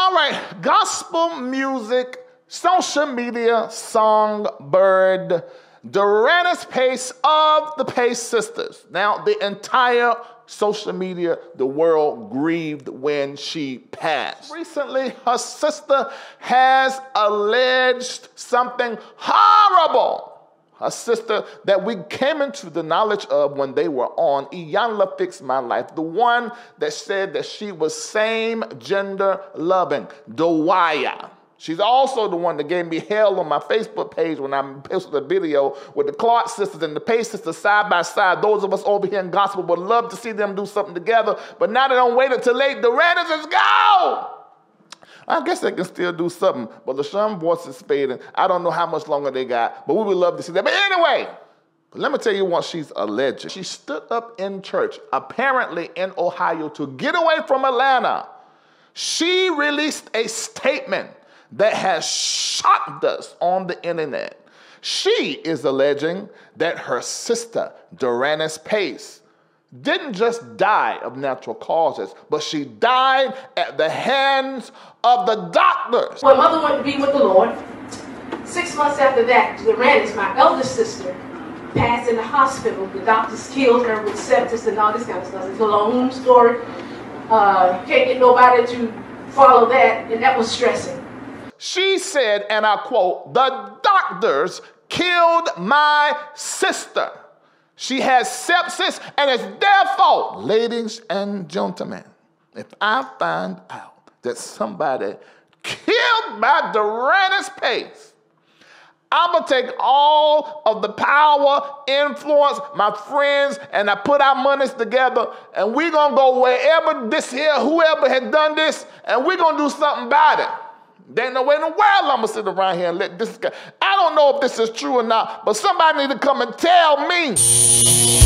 All right, gospel music, social media, songbird, Duranice Pace of the Pace sisters. Now, the entire social media, the world grieved when she passed. Recently, her sister has alleged something horrible. Her sister that we came into the knowledge of when they were on Iyanla Fix My Life, the one that said that she was same-gender loving, Dejuaii. She's also the one that gave me hell on my Facebook page when I posted a video with the Clark sisters and the Pace sisters side by side. Those of us over here in gospel would love to see them do something together, but now they don't wait until late. Duranice is gone. I guess they can still do something, but LeSham's voice is fading. I don't know how much longer they got, but we would love to see that. But anyway, let me tell you what she's alleging. She stood up in church, apparently in Ohio, to get away from Atlanta. She released a statement that has shocked us on the internet. She is alleging that her sister, Duranice Pace, didn't just die of natural causes, but she died at the hands of the doctors. My mother wanted to be with the Lord. 6 months after that, Duranice, my eldest sister, passed in the hospital. The doctors killed her with sepsis and all this kind of stuff. It's a long story. Can't get nobody to follow that, and that was stressing. She said, and I quote, "The doctors killed my sister. She has sepsis and it's their fault." Ladies and gentlemen, if I find out that somebody killed my Duranice Pace, I'm going to take all of the power, influence, my friends, and I put our monies together, and we're going to go wherever this here, whoever had done this, and we're going to do something about it. There ain't no way in the world I'm going to sit around here and let this guy. I don't know if this is true or not, but somebody need to come and tell me.